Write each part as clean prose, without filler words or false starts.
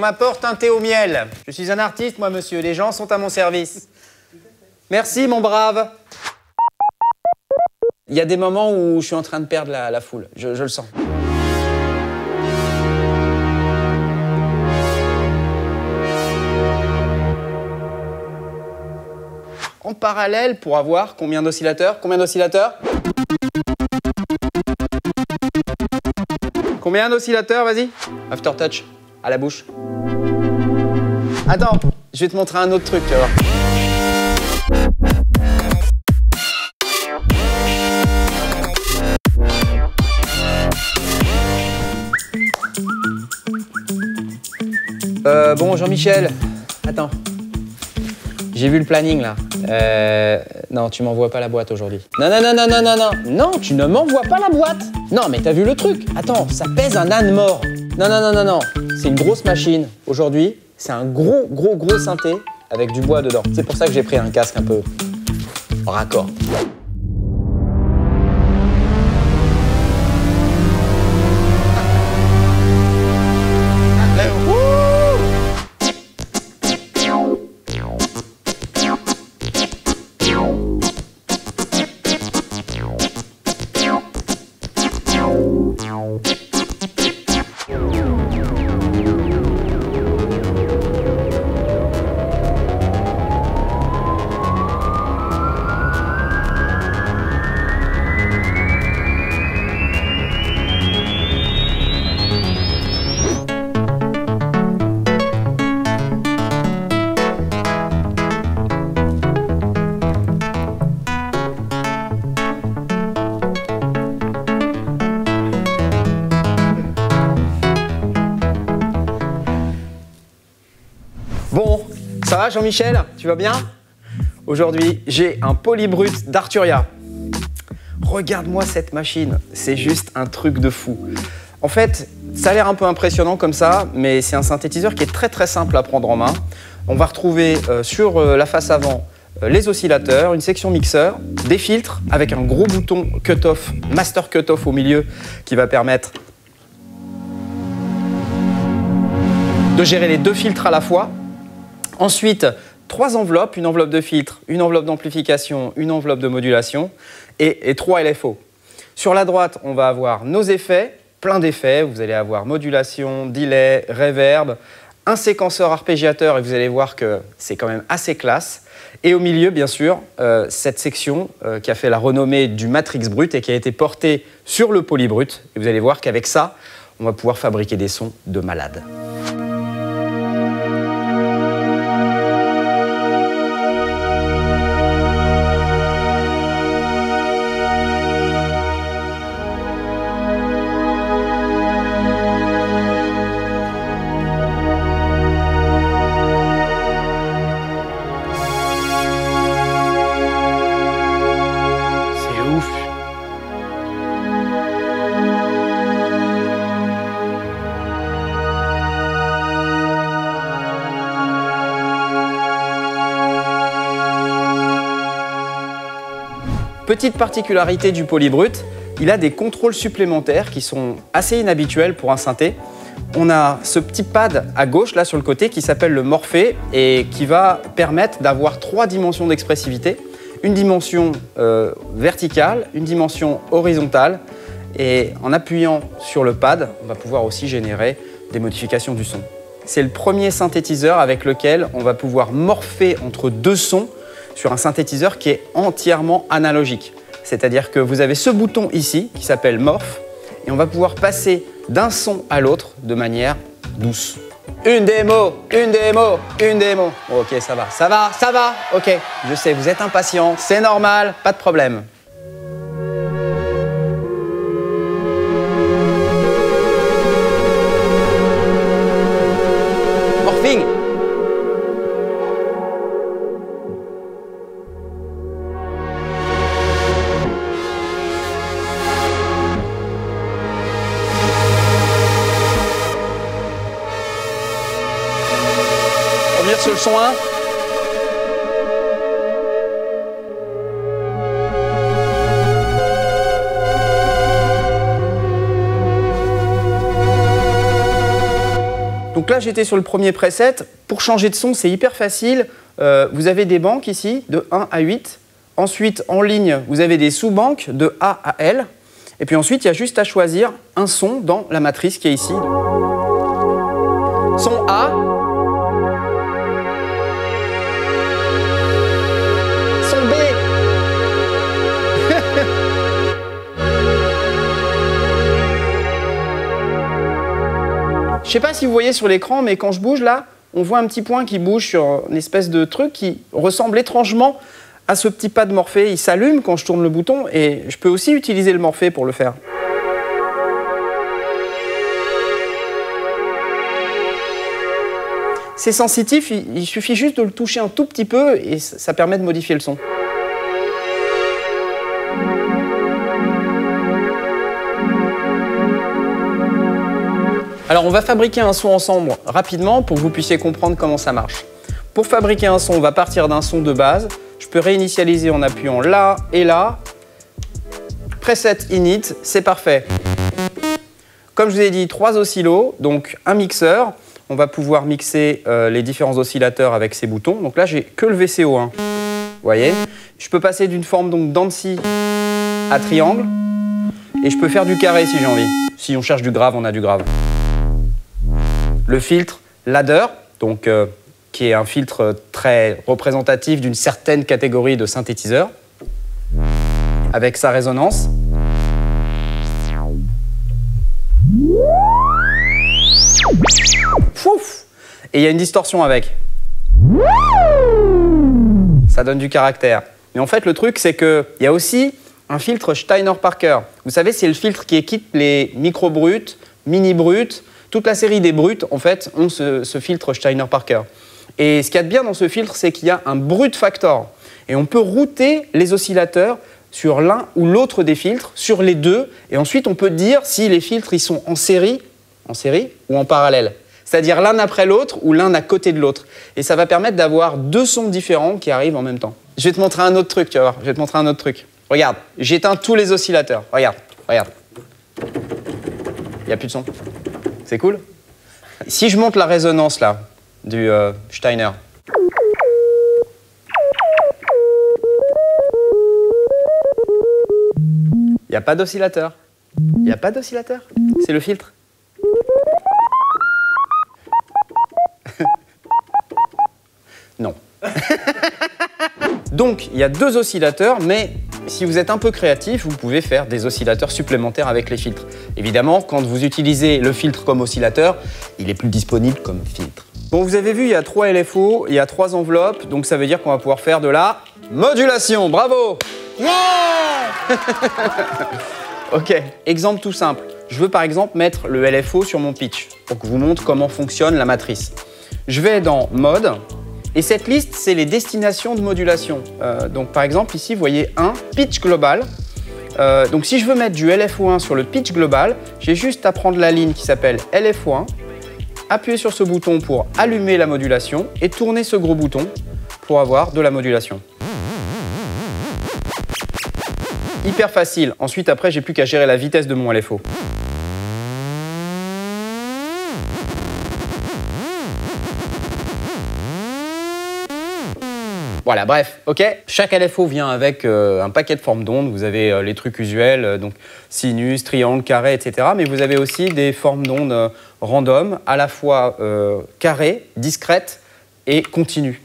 m'apporte un thé au miel. Je suis un artiste, moi, monsieur. Les gens sont à mon service. Merci, mon brave. Il y a des moments où je suis en train de perdre la foule. Je le sens. En parallèle, pour avoir combien d'oscillateurs? Combien d'oscillateurs? Combien d'oscillateurs? Vas-y. Aftertouch, à la bouche. Attends, je vais te montrer un autre truc, tu vas voir. Bon, Jean-Michel, attends. J'ai vu le planning, là. Non, tu m'envoies pas la boîte aujourd'hui. Non, non, non, non, non, non, non. Non, tu ne m'envoies pas la boîte. Non, mais t'as vu le truc. Attends, ça pèse un âne mort. Non, non, non, non, non. C'est une grosse machine. Aujourd'hui, c'est un gros synthé avec du bois dedans. C'est pour ça que j'ai pris un casque un peu raccord. Ça va Jean-Michel? Tu vas bien? Aujourd'hui, j'ai un Polybrute d'Arturia. Regarde-moi cette machine, c'est juste un truc de fou. En fait, ça a l'air un peu impressionnant comme ça, mais c'est un synthétiseur qui est très simple à prendre en main. On va retrouver sur la face avant les oscillateurs, une section mixeur, des filtres avec un gros bouton cut-off, master cut-off au milieu qui va permettre de gérer les deux filtres à la fois. Ensuite, trois enveloppes, une enveloppe de filtre, une enveloppe d'amplification, une enveloppe de modulation et trois LFO. Sur la droite, on va avoir nos effets, plein d'effets. Vous allez avoir modulation, delay, reverb, un séquenceur arpégiateur et vous allez voir que c'est quand même assez classe. Et au milieu, bien sûr, cette section qui a fait la renommée du Matrix Brut et qui a été portée sur le Polybrute. Et vous allez voir qu'avec ça, on va pouvoir fabriquer des sons de malade. Petite particularité du Polybrute, il a des contrôles supplémentaires qui sont assez inhabituels pour un synthé. On a ce petit pad à gauche, là sur le côté, qui s'appelle le Morphée et qui va permettre d'avoir trois dimensions d'expressivité. Une dimension verticale, une dimension horizontale et en appuyant sur le pad, on va pouvoir aussi générer des modifications du son. C'est le premier synthétiseur avec lequel on va pouvoir morpher entre deux sons sur un synthétiseur qui est entièrement analogique. C'est-à-dire que vous avez ce bouton ici qui s'appelle Morph et on va pouvoir passer d'un son à l'autre de manière douce. Une démo, une démo, une démo. Ok, ça va, ça va, ça va. Ok, je sais, vous êtes impatient, c'est normal, pas de problème. Morphing. Sur le son 1. Donc là, j'étais sur le premier preset. Pour changer de son, c'est hyper facile. Vous avez des banques ici, de 1 à 8. Ensuite, en ligne, vous avez des sous-banques de A à L. Et puis ensuite, il y a juste à choisir un son dans la matrice qui est ici. Son A. Son B. Je ne sais pas si vous voyez sur l'écran, mais quand je bouge là, on voit un petit point qui bouge sur une espèce de truc qui ressemble étrangement à ce petit pas de Morphée. Il s'allume quand je tourne le bouton et je peux aussi utiliser le Morphée pour le faire. C'est sensitif, il suffit juste de le toucher un tout petit peu et ça permet de modifier le son. Alors on va fabriquer un son ensemble rapidement pour que vous puissiez comprendre comment ça marche. Pour fabriquer un son, on va partir d'un son de base. Je peux réinitialiser en appuyant là et là. Preset init, c'est parfait. Comme je vous ai dit, 3 oscillos, donc un mixeur. On va pouvoir mixer les différents oscillateurs avec ces boutons. Donc là, j'ai que le VCO1. Vous voyez? Je peux passer d'une forme donc d'ancy à triangle. Et je peux faire du carré si j'ai envie. Si on cherche du grave, on a du grave. Le filtre ladder, donc qui est un filtre très représentatif d'une certaine catégorie de synthétiseurs, avec sa résonance. Pouf! Et il y a une distorsion avec. Ça donne du caractère. Mais en fait, le truc, c'est qu'il y a aussi un filtre Steiner-Parker. Vous savez, c'est le filtre qui équipe les micro-brutes, mini-brutes, toute la série des brutes, en fait, ont ce filtre Steiner-Parker. Et ce qu'il y a de bien dans ce filtre, c'est qu'il y a un brut factor. Et on peut router les oscillateurs sur l'un ou l'autre des filtres, sur les deux, et ensuite on peut dire si les filtres ils sont en série ou en parallèle. C'est-à-dire l'un après l'autre ou l'un à côté de l'autre. Et ça va permettre d'avoir deux sons différents qui arrivent en même temps. Je vais te montrer un autre truc, tu vas voir. Je vais te montrer un autre truc. Regarde, j'éteins tous les oscillateurs. Regarde, regarde. Il n'y a plus de son. C'est cool. Si je monte la résonance là, du Steiner. Il n'y a pas d'oscillateur. Il n'y a pas d'oscillateur. C'est le filtre. Non. Donc, il y a deux oscillateurs, mais si vous êtes un peu créatif, vous pouvez faire des oscillateurs supplémentaires avec les filtres. Évidemment, quand vous utilisez le filtre comme oscillateur, il n'est plus disponible comme filtre. Bon, vous avez vu, il y a 3 LFO, il y a 3 enveloppes, donc ça veut dire qu'on va pouvoir faire de la modulation. Bravo! Yeah! Ok, exemple tout simple. Je veux par exemple mettre le LFO sur mon pitch pour que je vous montre comment fonctionne la matrice. Je vais dans Mode. Et cette liste, c'est les destinations de modulation. Donc par exemple, ici, vous voyez 1, pitch global. Donc si je veux mettre du LFO1 sur le pitch global, j'ai juste à prendre la ligne qui s'appelle LFO1, appuyer sur ce bouton pour allumer la modulation et tourner ce gros bouton pour avoir de la modulation. Hyper facile. Ensuite, après, j'ai plus qu'à gérer la vitesse de mon LFO. Voilà, bref, ok. Chaque LFO vient avec un paquet de formes d'ondes. Vous avez les trucs usuels, donc sinus, triangle, carré, etc. Mais vous avez aussi des formes d'ondes random, à la fois carrées, discrètes et continues.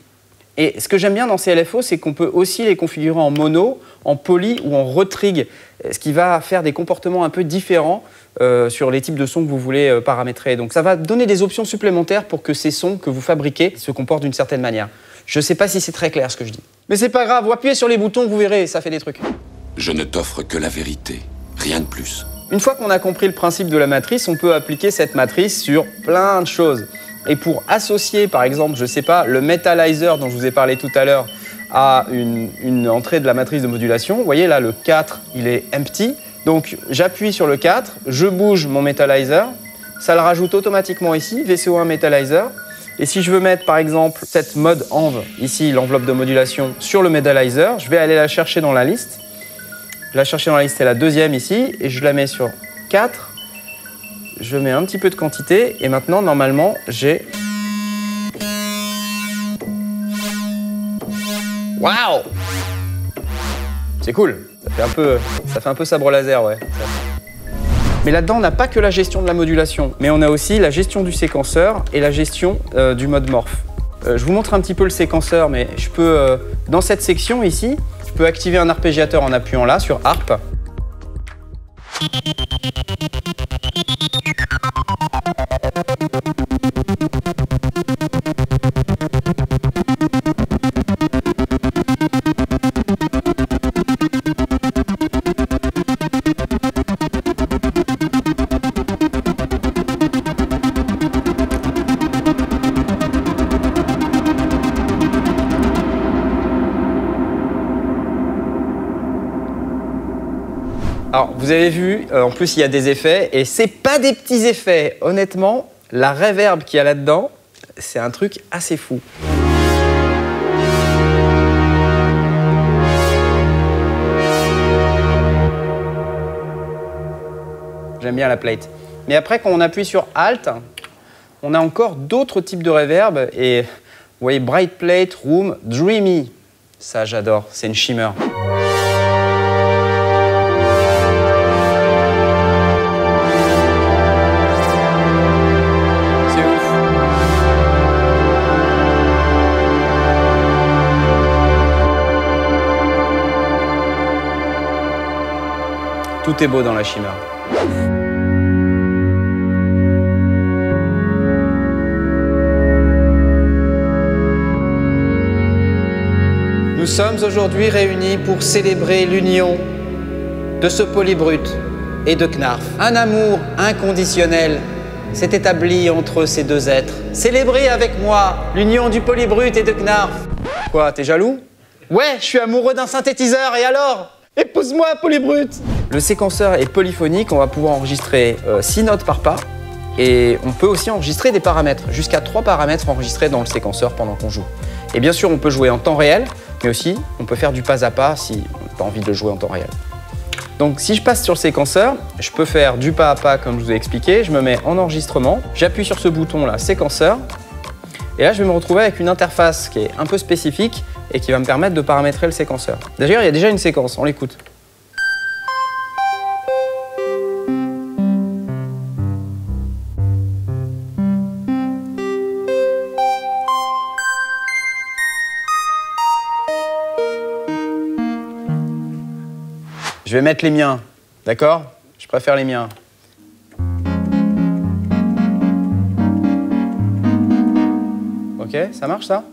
Et ce que j'aime bien dans ces LFO, c'est qu'on peut aussi les configurer en mono, en poly ou en retrig, ce qui va faire des comportements un peu différents sur les types de sons que vous voulez paramétrer. Donc ça va donner des options supplémentaires pour que ces sons que vous fabriquez se comportent d'une certaine manière. Je sais pas si c'est très clair ce que je dis. Mais c'est pas grave, vous appuyez sur les boutons, vous verrez, ça fait des trucs. Je ne t'offre que la vérité, rien de plus. Une fois qu'on a compris le principe de la matrice, on peut appliquer cette matrice sur plein de choses. Et pour associer, par exemple, je sais pas, le Metalizer dont je vous ai parlé tout à l'heure à une entrée de la matrice de modulation, vous voyez là, le 4, il est empty. Donc j'appuie sur le 4, je bouge mon Metalizer, ça le rajoute automatiquement ici, VCO1 Metalizer. Et si je veux mettre, par exemple, cette mode env, ici, l'enveloppe de modulation, sur le Metalizer, je vais aller la chercher dans la liste. Je la cherche dans la liste, c'est la deuxième ici, et je la mets sur 4. je mets un petit peu de quantité et maintenant normalement j'ai... Waouh! C'est cool, ça fait un peu sabre laser, ouais. Mais là-dedans, on n'a pas que la gestion de la modulation, mais on a aussi la gestion du séquenceur et la gestion du mode morph. Je vous montre un petit peu le séquenceur, mais je peux, dans cette section ici, je peux activer un arpégiateur en appuyant là sur ARP. Alors, vous avez vu, en plus, il y a des effets, et c'est pas des petits effets. Honnêtement, la reverb qu'il y a là-dedans, c'est un truc assez fou. J'aime bien la plate. Mais après, quand on appuie sur Alt, on a encore d'autres types de reverb, et vous voyez, Bright Plate, Room, Dreamy. Ça, j'adore, c'est une shimmer. Tout est beau dans la chimère. Nous sommes aujourd'hui réunis pour célébrer l'union de ce Polybrute et de Knarf. Un amour inconditionnel s'est établi entre ces deux êtres. Célébrez avec moi l'union du Polybrute et de Knarf. Quoi, t'es jaloux? Ouais, je suis amoureux d'un synthétiseur, et alors? Épouse-moi, Polybrute! Le séquenceur est polyphonique, on va pouvoir enregistrer 6 notes par pas, et on peut aussi enregistrer des paramètres, jusqu'à 3 paramètres enregistrés dans le séquenceur pendant qu'on joue. Et bien sûr, on peut jouer en temps réel, mais aussi on peut faire du pas à pas si on n'a pas envie de le jouer en temps réel. Donc si je passe sur le séquenceur, je peux faire du pas à pas comme je vous ai expliqué, je me mets en enregistrement, j'appuie sur ce bouton là, séquenceur, et là je vais me retrouver avec une interface qui est un peu spécifique, et qui va me permettre de paramétrer le séquenceur. D'ailleurs, il y a déjà une séquence, on l'écoute. Je vais mettre les miens, d'accord? Je préfère les miens. Ok, ça marche ça?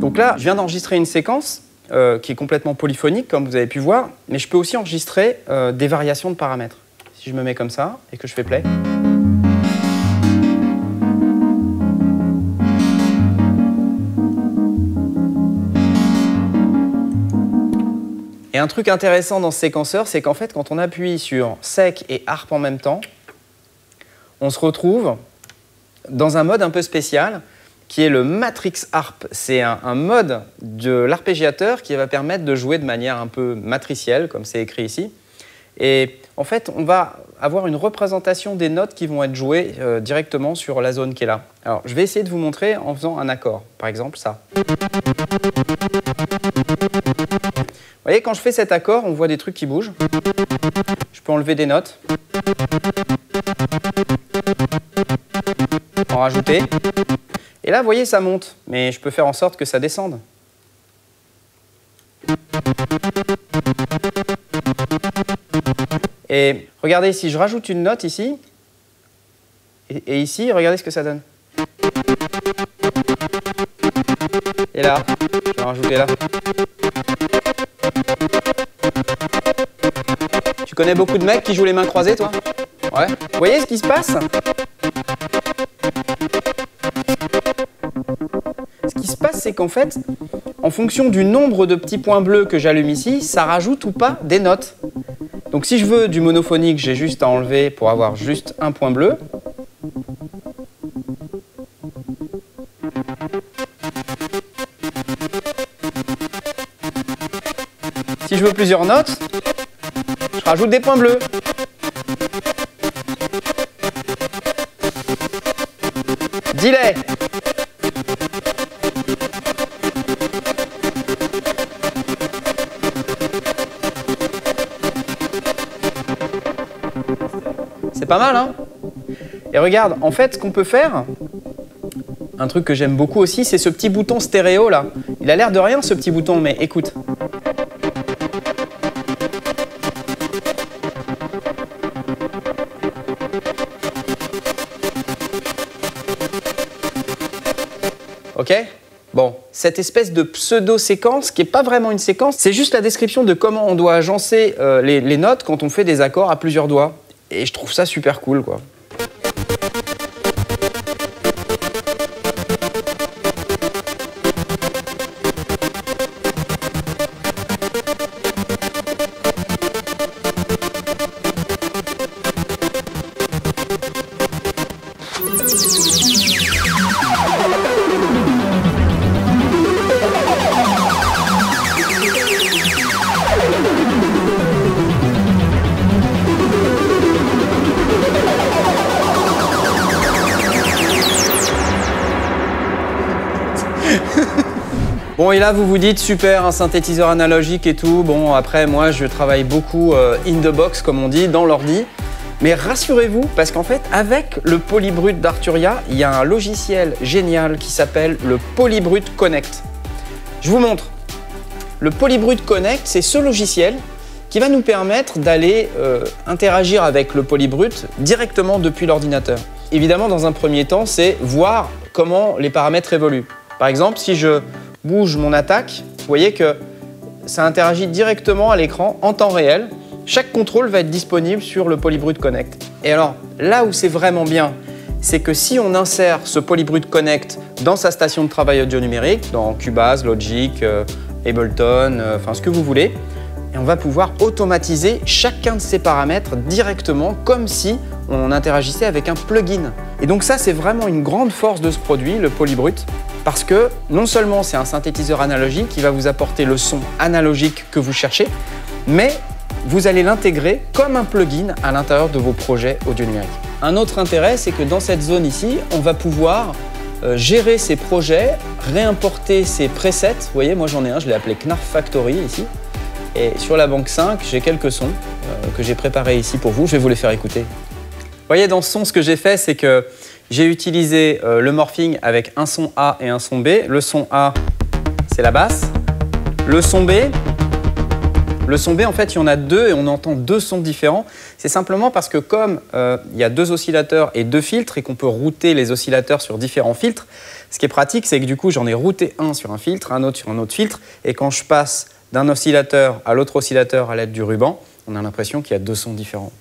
Donc là, je viens d'enregistrer une séquence qui est complètement polyphonique, comme vous avez pu voir, mais je peux aussi enregistrer des variations de paramètres. Si je me mets comme ça et que je fais play. Et un truc intéressant dans ce séquenceur, c'est qu'en fait, quand on appuie sur sec et harpe en même temps, on se retrouve dans un mode un peu spécial, qui est le Matrix Harp. C'est un mode de l'arpégiateur qui va permettre de jouer de manière un peu matricielle, comme c'est écrit ici. Et en fait, on va avoir une représentation des notes qui vont être jouées directement sur la zone qui est là. Alors, je vais essayer de vous montrer en faisant un accord. Par exemple, ça. Vous voyez, quand je fais cet accord, on voit des trucs qui bougent. Je peux enlever des notes. En rajouter. Et là, vous voyez, ça monte, mais je peux faire en sorte que ça descende. Et regardez, si je rajoute une note ici, et ici, regardez ce que ça donne. Et là, je vais rajouter là. Tu connais beaucoup de mecs qui jouent les mains croisées, toi? Ouais. Vous voyez ce qui se passe? C'est qu'en fait, en fonction du nombre de petits points bleus que j'allume ici, ça rajoute ou pas des notes. Donc si je veux du monophonique, j'ai juste à enlever pour avoir juste un point bleu. je veux plusieurs notes, je rajoute des points bleus. Delay. C'est pas mal, hein? Et regarde, en fait, ce qu'on peut faire, un truc que j'aime beaucoup aussi, c'est ce petit bouton stéréo, là. Il a l'air de rien, ce petit bouton, mais écoute. Ok? Bon, cette espèce de pseudo-séquence, qui n'est pas vraiment une séquence, c'est juste la description de comment on doit agencer les notes quand on fait des accords à plusieurs doigts. Et je trouve ça super cool, quoi. Bon, et là vous vous dites super, un synthétiseur analogique et tout. Bon, après moi je travaille beaucoup in the box comme on dit, dans l'ordi. Mais rassurez-vous, parce qu'en fait avec le Polybrute d'Arturia, il y a un logiciel génial qui s'appelle le Polybrute Connect. Je vous montre. Le Polybrute Connect, c'est ce logiciel qui va nous permettre d'aller interagir avec le Polybrute directement depuis l'ordinateur. Évidemment, dans un premier temps, c'est voir comment les paramètres évoluent. Par exemple, si je bouge mon attaque, vous voyez que ça interagit directement à l'écran en temps réel. Chaque contrôle va être disponible sur le Polybrute Connect. Et alors, là où c'est vraiment bien, c'est que si on insère ce Polybrute Connect dans sa station de travail audio numérique, dans Cubase, Logic, Ableton, enfin ce que vous voulez, et on va pouvoir automatiser chacun de ces paramètres directement comme si on interagissait avec un plugin. Et donc ça, c'est vraiment une grande force de ce produit, le Polybrute. Parce que non seulement c'est un synthétiseur analogique qui va vous apporter le son analogique que vous cherchez, mais vous allez l'intégrer comme un plugin à l'intérieur de vos projets audio numériques. Un autre intérêt, c'est que dans cette zone ici, on va pouvoir gérer ses projets, réimporter ses presets. Vous voyez, moi j'en ai un, je l'ai appelé Knarf Factory ici. Et sur la banque 5, j'ai quelques sons que j'ai préparés ici pour vous. Je vais vous les faire écouter. Vous voyez, dans ce son, ce que j'ai fait, c'est que j'ai utilisé le morphing avec un son A et un son B. Le son A, c'est la basse. Le son B, en fait, il y en a deux et on entend deux sons différents. C'est simplement parce que comme il y a deux oscillateurs et deux filtres et qu'on peut router les oscillateurs sur différents filtres, ce qui est pratique, c'est que du coup, j'en ai routé un sur un filtre, un autre sur un autre filtre. Et quand je passe d'un oscillateur à l'autre oscillateur à l'aide du ruban, on a l'impression qu'il y a deux sons différents.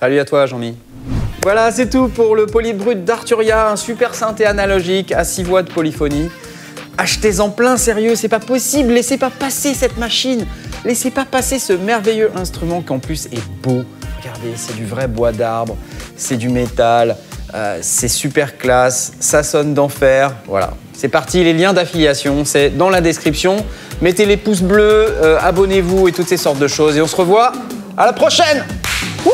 Salut à toi, Jean-Mi. Voilà, c'est tout pour le Polybrute d'Arturia, un super synthé analogique à 6 voix de polyphonie. Achetez-en plein, sérieux, c'est pas possible, laissez pas passer cette machine, laissez pas passer ce merveilleux instrument qui en plus est beau. Regardez, c'est du vrai bois d'arbre, c'est du métal, c'est super classe, ça sonne d'enfer, voilà. C'est parti, les liens d'affiliation, c'est dans la description. Mettez les pouces bleus, abonnez-vous et toutes ces sortes de choses et on se revoit à la prochaine. Wouh!